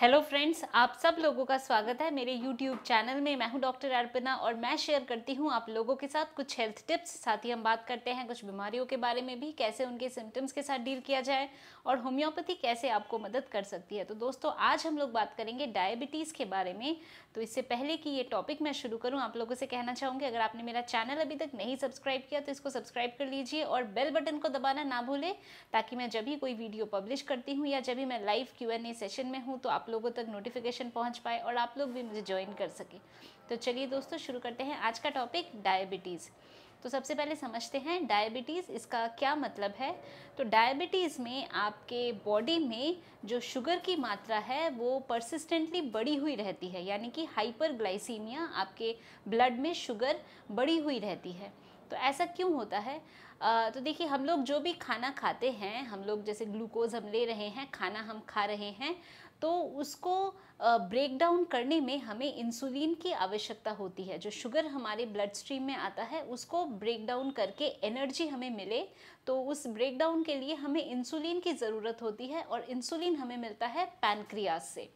Hello friends, आप सब लोगों का स्वागत है मेरे यूट्यूब चैनल में। मैं हूं डॉक्टर अर्पणा और मैं शेयर करती हूं आप लोगों के साथ कुछ हेल्थ टिप्स। साथ ही हम बात करते हैं कुछ बीमारियों के बारे में भी, कैसे उनके सिम्टम्स के साथ डील किया जाए और होम्योपैथी कैसे आपको मदद कर सकती है। तो दोस्तों, आज हम लोग बात करेंगे डायबिटीज़ के बारे में। तो इससे पहले कि ये टॉपिक मैं शुरू करूँ, आप लोगों से कहना चाहूँगी अगर आपने मेरा चैनल अभी तक नहीं सब्सक्राइब किया तो इसको सब्सक्राइब कर लीजिए और बेल बटन को दबाना ना भूलें, ताकि मैं जब भी कोई वीडियो पब्लिश करती हूँ या जब भी मैं लाइव Q&A सेशन में हूँ तो आप लोगों तक नोटिफिकेशन पहुंच पाए और आप लोग भी मुझे ज्वाइन कर सके। तो चलिए दोस्तों, शुरू करते हैं आज का टॉपिक डायबिटीज़। तो सबसे पहले समझते हैं डायबिटीज़, इसका क्या मतलब है। तो डायबिटीज़ में आपके बॉडी में जो शुगर की मात्रा है वो परसिस्टेंटली बढ़ी हुई रहती है, यानी कि हाइपरग्लाइसीमिया, आपके ब्लड में शुगर बढ़ी हुई रहती है। तो ऐसा क्यों होता है? तो देखिए, हम लोग जो भी खाना खाते हैं, हम लोग जैसे ग्लूकोज हम ले रहे हैं, खाना हम खा रहे हैं, तो उसको ब्रेक डाउन करने में हमें इंसुलिन की आवश्यकता होती है। जो शुगर हमारे ब्लड स्ट्रीम में आता है उसको ब्रेक डाउन करके एनर्जी हमें मिले, तो उस ब्रेक डाउन के लिए हमें इंसुलिन की ज़रूरत होती है और इंसुलिन हमें मिलता है पैनक्रियास से।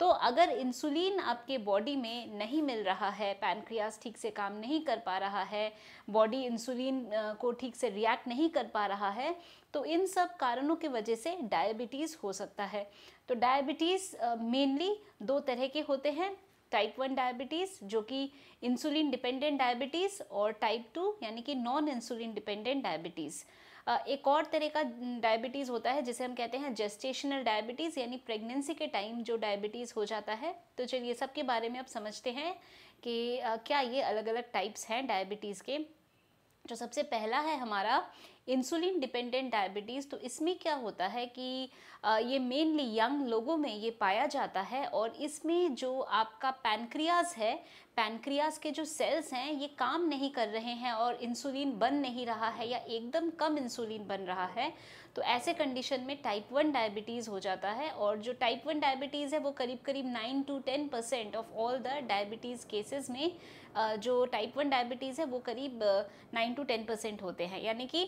तो अगर इंसुलिन आपके बॉडी में नहीं मिल रहा है, पैनक्रियास ठीक से काम नहीं कर पा रहा है, बॉडी इंसुलिन को ठीक से रिएक्ट नहीं कर पा रहा है, तो इन सब कारणों की वजह से डायबिटीज़ हो सकता है। तो डायबिटीज़ मेनली दो तरह के होते हैं, टाइप 1 डायबिटीज़ जो कि इंसुलिन डिपेंडेंट डायबिटीज़, और टाइप 2 यानी कि नॉन इंसुलिन डिपेंडेंट डायबिटीज़। एक और तरह का डायबिटीज़ होता है जिसे हम कहते हैं जेस्टेशनल डायबिटीज़, यानी प्रेगनेंसी के टाइम जो डायबिटीज़ हो जाता है। तो चलिए सब के बारे में अब समझते हैं कि क्या ये अलग अलग टाइप्स हैं डायबिटीज़ के। जो सबसे पहला है हमारा इंसुलिन डिपेंडेंट डायबिटीज़, तो इसमें क्या होता है कि ये मेनली यंग लोगों में ये पाया जाता है और इसमें जो आपका पैनक्रियाज है, पैनक्रियाज के जो सेल्स हैं ये काम नहीं कर रहे हैं और इंसुलिन बन नहीं रहा है या एकदम कम इंसुलिन बन रहा है। तो ऐसे कंडीशन में टाइप 1 डायबिटीज़ हो जाता है। और जो टाइप 1 डायबिटीज़ है वो करीब करीब 9 to 10% of all the diabetes cases में जो टाइप 1 डायबिटीज़ है वो करीब 9 to 10% होते हैं। यानी कि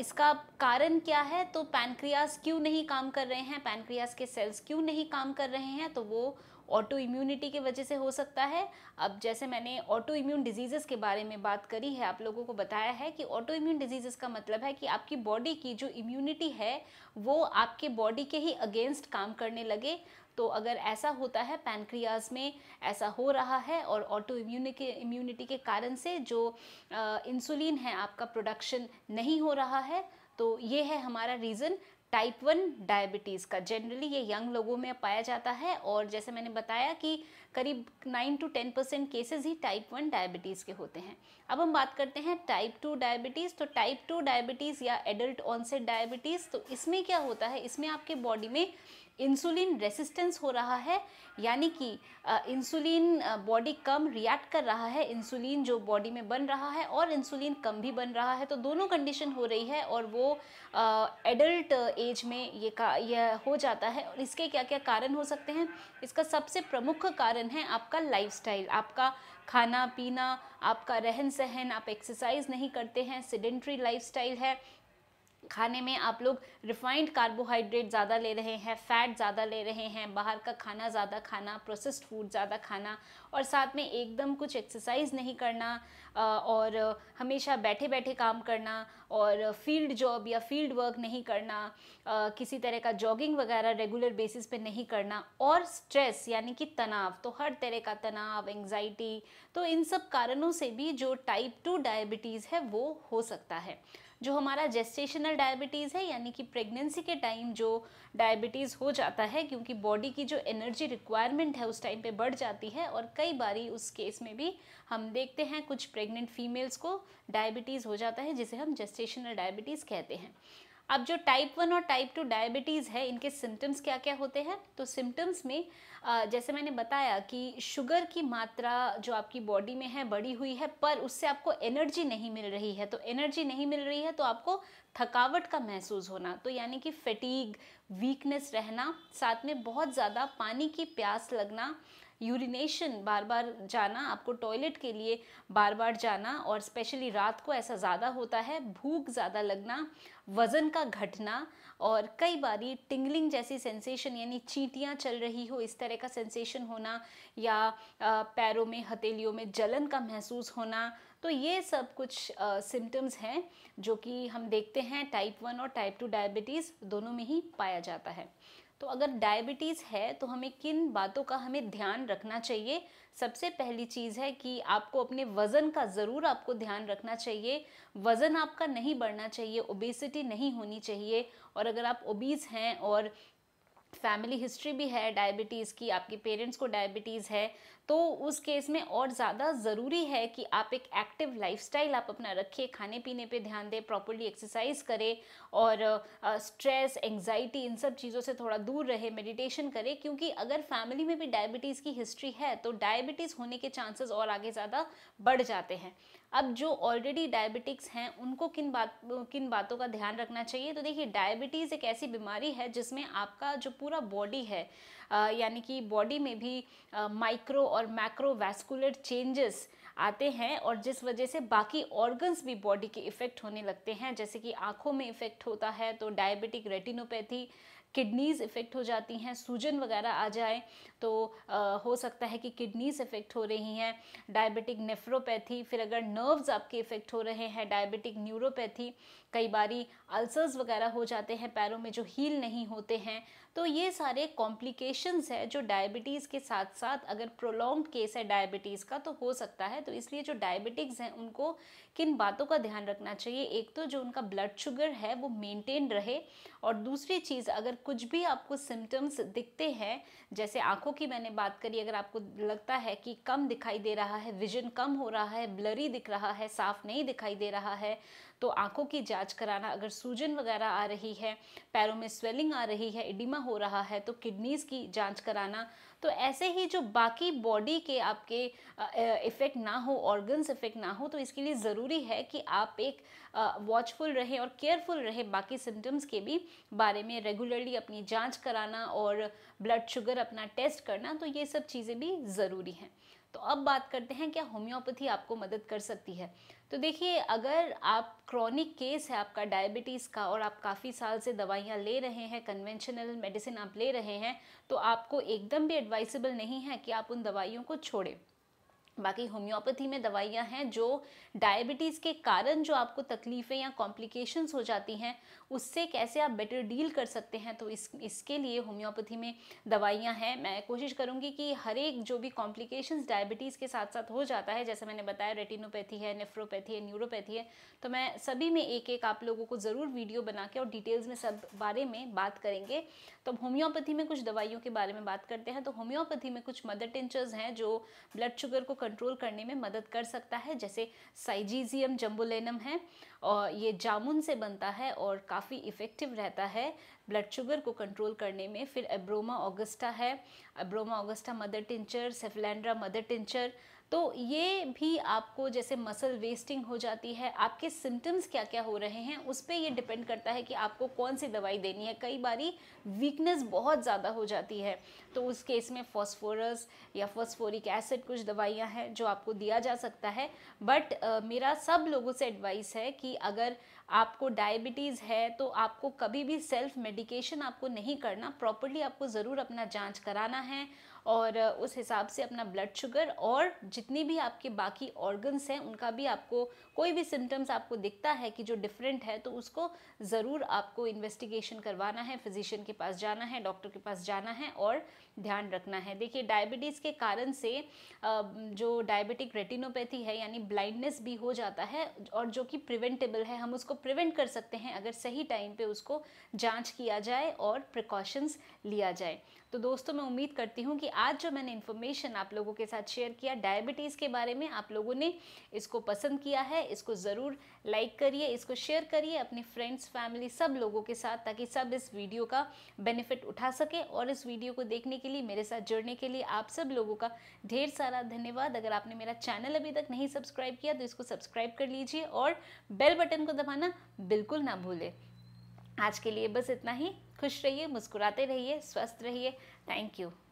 इसका कारण क्या है? तो पैनक्रियास क्यों नहीं काम कर रहे हैं, पैनक्रियास के सेल्स क्यों नहीं काम कर रहे हैं, तो वो ऑटो इम्यूनिटी की वजह से हो सकता है। अब जैसे मैंने ऑटो इम्यून डिजीज़ेस के बारे में बात करी है, आप लोगों को बताया है कि ऑटो इम्यून डिजीज़ेस का मतलब है कि आपकी बॉडी की जो इम्यूनिटी है वो आपके बॉडी के ही अगेंस्ट काम करने लगे। तो अगर ऐसा होता है, पैनक्रियाज में ऐसा हो रहा है और ऑटो इम्यूनिटी के कारण से जो इंसुलिन है आपका प्रोडक्शन नहीं हो रहा है, तो ये है हमारा रीज़न टाइप 1 डायबिटीज़ का। जनरली ये यंग लोगों में पाया जाता है और जैसे मैंने बताया कि करीब 9 to 10% केसेस ही टाइप 1 डायबिटीज़ के होते हैं। अब हम बात करते हैं टाइप 2 डायबिटीज़। तो टाइप 2 डायबिटीज़ या एडल्ट ऑनसेट डायबिटीज़, तो इसमें क्या होता है, इसमें आपके बॉडी में इंसुलिन रेसिस्टेंस हो रहा है, यानी कि इंसुलिन बॉडी कम रिएक्ट कर रहा है, इंसुलिन जो बॉडी में बन रहा है और इंसुलिन कम भी बन रहा है। तो दोनों कंडीशन हो रही है और वो एडल्ट एज में ये हो जाता है। और इसके क्या क्या कारण हो सकते हैं? इसका सबसे प्रमुख कारण है आपका लाइफस्टाइल, आपका खाना पीना, आपका रहन सहन, आप एक्सरसाइज नहीं करते हैं, सिडेंट्री लाइफस्टाइल है, खाने में आप लोग रिफाइंड कार्बोहाइड्रेट ज़्यादा ले रहे हैं, फ़ैट ज़्यादा ले रहे हैं, बाहर का खाना ज़्यादा खाना, प्रोसेस्ड फूड ज़्यादा खाना, और साथ में एकदम कुछ एक्सरसाइज नहीं करना और हमेशा बैठे बैठे काम करना और फील्ड जॉब या फील्ड वर्क नहीं करना, किसी तरह का जॉगिंग वगैरह रेगुलर बेसिस पे नहीं करना, और स्ट्रेस यानी कि तनाव, तो हर तरह का तनाव, एंग्जाइटी, तो इन सब कारणों से भी जो टाइप 2 डायबिटीज़ है वो हो सकता है। जो हमारा जेस्टेशनल डायबिटीज़ है, यानी कि प्रेगनेंसी के टाइम जो डायबिटीज़ हो जाता है, क्योंकि बॉडी की जो एनर्जी रिक्वायरमेंट है उस टाइम पे बढ़ जाती है और कई बारी उस केस में भी हम देखते हैं कुछ प्रेग्नेंट फीमेल्स को डायबिटीज़ हो जाता है, जिसे हम जेस्टेशनल डायबिटीज़ कहते हैं। अब जो टाइप 1 और टाइप 2 डायबिटीज़ है, इनके सिम्टम्स क्या क्या होते हैं? तो सिम्टम्स में जैसे मैंने बताया कि शुगर की मात्रा जो आपकी बॉडी में है बढ़ी हुई है, पर उससे आपको एनर्जी नहीं मिल रही है, तो एनर्जी नहीं मिल रही है तो आपको थकावट का महसूस होना, तो यानी कि फटीग, वीकनेस रहना, साथ में बहुत ज़्यादा पानी की प्यास लगना, यूरिनेशन बार बार जाना, आपको टॉयलेट के लिए बार बार जाना, और स्पेशली रात को ऐसा ज़्यादा होता है, भूख ज़्यादा लगना, वज़न का घटना, और कई बारी टिंगलिंग जैसी सेंसेशन यानी चींटियाँ चल रही हो इस तरह का सेंसेशन होना, या पैरों में हथेलियों में जलन का महसूस होना। तो ये सब कुछ सिम्टम्स हैं जो कि हम देखते हैं टाइप 1 और टाइप 2 डायबिटीज़ दोनों में ही पाया जाता है। तो अगर डायबिटीज़ है तो हमें किन बातों का हमें ध्यान रखना चाहिए? सबसे पहली चीज़ है कि आपको अपने वज़न का ज़रूर आपको ध्यान रखना चाहिए। वज़न आपका नहीं बढ़ना चाहिए, ओबेसिटी नहीं होनी चाहिए। और अगर आप ओबीज़ हैं और फैमिली हिस्ट्री भी है डायबिटीज़ की, आपके पेरेंट्स को डायबिटीज़ है, तो उस केस में और ज़्यादा ज़रूरी है कि आप एक एक्टिव लाइफस्टाइल आप अपना रखिए, खाने पीने पे ध्यान दें, प्रॉपर्ली एक्सरसाइज करें, और स्ट्रेस एंजाइटी इन सब चीज़ों से थोड़ा दूर रहे, मेडिटेशन करें। क्योंकि अगर फैमिली में भी डायबिटीज़ की हिस्ट्री है तो डायबिटीज़ होने के चांसेस और आगे ज़्यादा बढ़ जाते हैं। अब जो ऑलरेडी डायबिटिक्स हैं उनको किन बातों का ध्यान रखना चाहिए? तो देखिए, डायबिटीज़ एक ऐसी बीमारी है जिसमें आपका जो पूरा बॉडी है यानी कि बॉडी में भी माइक्रो और मैक्रो वैस्कुलर चेंजेस आते हैं, और जिस वजह से बाकी ऑर्गन्स भी बॉडी के इफ़ेक्ट होने लगते हैं। जैसे कि आँखों में इफ़ेक्ट होता है तो डायबिटिक रेटिनोपैथी, किडनीज़ इफ़ेक्ट हो जाती हैं, सूजन वगैरह आ जाए तो हो सकता है कि किडनीज़ इफ़ेक्ट हो रही हैं, डायबिटिक नेफ्रोपैथी। फिर अगर नर्व्स आपके इफ़ेक्ट हो रहे हैं, डायबिटिक न्यूरोपैथी। कई बारी अल्सर्स वगैरह हो जाते हैं पैरों में जो हील नहीं होते हैं। तो ये सारे कॉम्प्लिकेशंस है जो डायबिटीज़ के साथ साथ अगर प्रोलॉन्ग केस है डायबिटीज़ का तो हो सकता है। तो इसलिए जो डायबिटिक्स हैं उनको किन बातों का ध्यान रखना चाहिए? एक तो जो उनका ब्लड शुगर है वो मेंटेन रहे, और दूसरी चीज़, अगर कुछ भी आपको सिम्टम्स दिखते हैं, जैसे आँखों की मैंने बात करी, अगर आपको लगता है कि कम दिखाई दे रहा है, विजन कम हो रहा है, ब्लरी दिख रहा है, साफ नहीं दिखाई दे रहा है, तो आँखों की जांच कराना। अगर सूजन वगैरह आ रही है, पैरों में स्वेलिंग आ रही है, एडिमा हो रहा है, तो किडनीज़ की जांच कराना। तो ऐसे ही जो बाकी बॉडी के आपके इफ़ेक्ट ना हो, ऑर्गन्स इफ़ेक्ट ना हो, तो इसके लिए ज़रूरी है कि आप एक वॉचफुल रहें और केयरफुल रहें बाकी सिम्टम्स के भी बारे में, रेगुलरली अपनी जांच कराना और ब्लड शुगर अपना टेस्ट करना। तो ये सब चीज़ें भी ज़रूरी हैं। तो अब बात करते हैं क्या होम्योपैथी आपको मदद कर सकती है। तो देखिए, अगर आप क्रॉनिक केस है आपका डायबिटीज़ का और आप काफ़ी साल से दवाइयाँ ले रहे हैं, कन्वेंशनल मेडिसिन आप ले रहे हैं, तो आपको एकदम भी एडवाइसेबल नहीं है कि आप उन दवाइयों को छोड़ें। बाकी होम्योपैथी में दवाइयाँ हैं जो डायबिटीज़ के कारण जो आपको तकलीफ़ें या कॉम्प्लिकेशंस हो जाती हैं उससे कैसे आप बेटर डील कर सकते हैं, तो इसके लिए होम्योपैथी में दवाइयाँ हैं। मैं कोशिश करूँगी कि हर एक जो भी कॉम्प्लिकेशंस डायबिटीज़ के साथ साथ हो जाता है, जैसे मैंने बताया रेटिनोपैथी है, नेफ्रोपैथी है, न्यूरोपैथी है, तो मैं सभी में एक एक आप लोगों को ज़रूर वीडियो बना के और डिटेल्स में सब बारे में बात करेंगे। तो होम्योपैथी में कुछ दवाइयों के बारे में बात करते हैं। तो होम्योपैथी में कुछ मदर टिंचर्स हैं जो ब्लड शुगर को कंट्रोल करने में मदद कर सकता है, जैसे साइजीजियम जम्बोलेनम है, और ये जामुन से बनता है और काफ़ी इफ़ेक्टिव रहता है ब्लड शुगर को कंट्रोल करने में। फिर एब्रोमा ऑगस्टा है, एब्रोमा augusta mother tincture, सेफलैंड्रा mother tincture. तो ये भी आपको, जैसे मसल वेस्टिंग हो जाती है, आपके सिम्टम्स क्या क्या हो रहे हैं उस पर ये डिपेंड करता है कि आपको कौन सी दवाई देनी है। कई बारी वीकनेस बहुत ज़्यादा हो जाती है तो उस केस में फॉस्फोरस या फॉस्फोरिक एसिड कुछ दवाइयाँ हैं जो आपको दिया जा सकता है। बट मेरा सब लोगों से एडवाइस है कि अगर आपको डायबिटीज़ है तो आपको कभी भी सेल्फ मेडिकेशन आपको नहीं करना, प्रॉपर्ली आपको ज़रूर अपना जांच कराना है और उस हिसाब से अपना ब्लड शुगर और जितनी भी आपके बाकी ऑर्गन्स हैं उनका भी, आपको कोई भी सिम्टम्स आपको दिखता है कि जो डिफरेंट है तो उसको ज़रूर आपको इन्वेस्टिगेशन करवाना है, फिजिशियन के पास जाना है, डॉक्टर के पास जाना है और ध्यान रखना है। देखिए, डायबिटीज़ के कारण से जो डायबिटिक रेटिनोपैथी है यानी ब्लाइंडनेस भी हो जाता है, और जो कि प्रिवेंटेबल है, हम उसको प्रिवेंट कर सकते हैं अगर सही टाइम पे उसको जांच किया जाए और प्रिकॉशंस लिया जाए। तो दोस्तों, मैं उम्मीद करती हूँ कि आज जो मैंने इन्फॉर्मेशन आप लोगों के साथ शेयर किया डायबिटीज़ के बारे में, आप लोगों ने इसको पसंद किया है। इसको ज़रूर लाइक करिए, इसको शेयर करिए अपने फ्रेंड्स, फैमिली, सब लोगों के साथ, ताकि सब इस वीडियो का बेनिफिट उठा सके। और इस वीडियो को देखने के लिए, मेरे साथ जुड़ने के लिए आप सब लोगों का ढेर सारा धन्यवाद। अगर आपने मेरा चैनल अभी तक नहीं सब्सक्राइब किया तो इसको सब्सक्राइब कर लीजिए और बेल बटन को दबाना बिल्कुल ना भूलें। आज के लिए बस इतना ही। खुश रहिए, मुस्कुराते रहिए, स्वस्थ रहिए। Thank you.